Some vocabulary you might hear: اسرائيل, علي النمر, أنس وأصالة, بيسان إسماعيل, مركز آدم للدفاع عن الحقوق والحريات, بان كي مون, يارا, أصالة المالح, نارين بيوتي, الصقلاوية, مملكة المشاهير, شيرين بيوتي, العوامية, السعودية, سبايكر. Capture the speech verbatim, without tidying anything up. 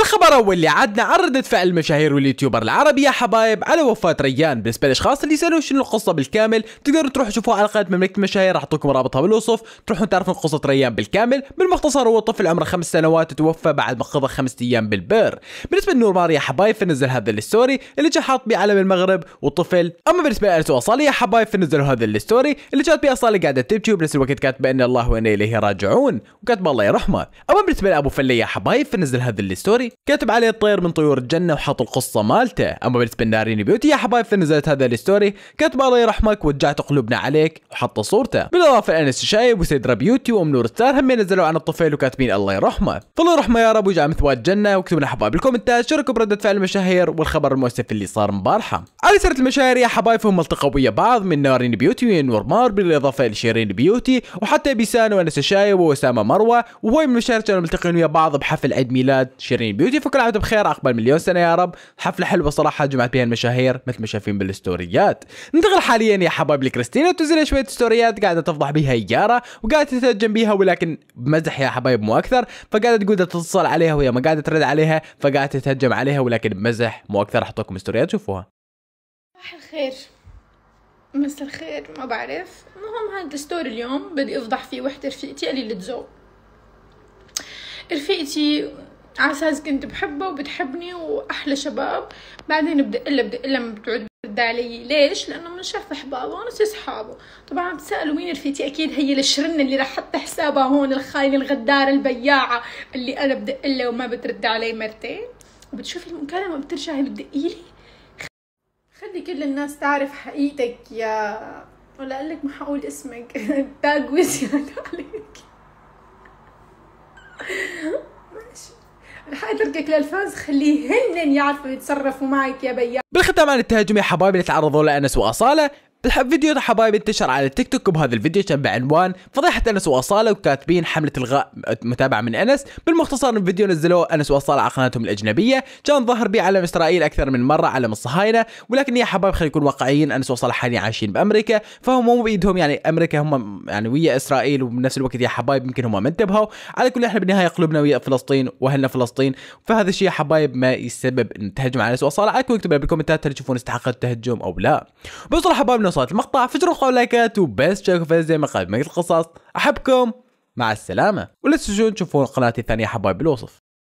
الخبر اول اللي عدنا عرضت فعل المشاهير واليوتيوبر العربي يا حبايب على وفاة ريان. بالنسبه للاشخاص اللي سالوا شنو القصه بالكامل تقدروا تروحوا تشوفوا حلقه مملكه المشاهير، راح اعطيكم رابطها بالوصف، تروحوا تعرفوا قصه ريان بالكامل. بالمختصر هو طفل عمره خمس سنوات توفى بعد ما قضى خمس ايام بالبئر. بالنسبه لنور مار يا حبايب فنزل هذا الستوري اللي جا حاط بيه علم المغرب وطفل. اما بالنسبه لأنس وأصالة يا حبايب فنزلوا هذا الستوري اللي جات بيه أصالة قاعده تبكي وبنفس الوقت كاتبه ان الله وانا اليه راجعون وكاتبه الله يرحمه. اما بالنسبه لابو فلي يا حبايب فنزل هذا الستوري كاتب عليه طير من طيور الجنه وحاط القصه مالته. اما بالنسبه لنارين بيوتي يا حبايب فنزلت هذا الستوري كاتبه الله يرحمك ورجعت قلوبنا عليك وحط صورته. بالاضافه لانس الشايب وسيدرا بيوتي وام نور الستار هم نزلوا عن الطفل وكاتبين الله يرحمه، فالله يرحمه يا رب ويجعله مثواه الجنه. واكتبوا لنا حبايب بالكومنتات شاركوا بردة فعل المشاهير والخبر المؤسف اللي صار امبارحه. على سيره المشاهير يا حبايب فهم التقوا ويا بعض من نارين بيوتي ونور مار بالاضافه لشيرين بيوتي وحتى بيسان وانس الشايب واسامه مروه وهو من المشاهير كانوا ملتقين ويا بعض بحفل عيد ميلاد شيرين بيوتي. فكل عام بخير عقبال مليون سنه يا رب، حفله حلوه صراحه جمعت بها المشاهير مثل ما شايفين بالستوريات. ننتقل حاليا يا حبايب لكريستينا وتنزل شويه ستوريات قاعده تفضح بها يارا وقاعده تتهجم بها ولكن بمزح يا حبايب مو اكثر، فقاعده تقول تتصل عليها وهي ما قاعده ترد عليها فقاعده تتهجم عليها ولكن بمزح مو اكثر. احطلكم ستوريات شوفوها. صباح الخير مساء الخير ما بعرف، المهم هذا ستوري اليوم بدي افضح فيه وحده رفيقتي قليله الذوق. رفيقتي على اساس كنت بحبها وبتحبني واحلى شباب، بعدين بدي اقلها بدي اقلها ما بتعود بترد علي، ليش؟ لانه من شاف احبابه وانا اصحابه. طبعا بتسالوا مين رفيقتي، اكيد هي الشرنه اللي راح حط حسابها هون، الخاينه الغداره البياعه اللي انا بدي اقلها وما بترد علي مرتين، وبتشوفي المكالمه بترجعي بتدقي لي. خلي كل الناس تعرف حقيقتك يا، ولا اقول لك ما حقول اسمك تاج وزياده عليك. ماشي رح اتركك للفانز خليهن يعرفوا يتصرفوا معك يا بياع. بالختام عن التهجم يا حبايبي اللي تعرضوا له انس واصاله، فيديو يا حبايبي انتشر على التيك توك وبهذا الفيديو كان بعنوان فضيحة انس واصاله وكاتبين حملة الغاء متابعة من انس. بالمختصر الفيديو نزلوه انس واصاله على قناتهم الاجنبية، كان ظهر بيه علم اسرائيل اكثر من مرة علم الصهاينة، ولكن يا حبايب خلينا نكون واقعيين انس واصاله حاليا عايشين بامريكا فهم مو بايدهم يعني امريكا هم يعني ويا اسرائيل وبنفس الوقت يا حبايب يمكن هم ما انتبهوا. على كل احنا بالنهاية قلوبنا ويا فلسطين واهلنا فلسطين، فهذا الشيء يا حبايب ما يسبب التهجم على انس واصاله. عادكم اكتبوا بالكومنتات هل تشوفون استحقت التهجم او لا. بصراحة حبايبنا وصلت المقطع فجروا خلوا لايكات وبس شاركوا في زي ما قبل القصص. احبكم مع السلامه ولا تنسون تشوفون قناتي الثانيه حبايب بالوصف.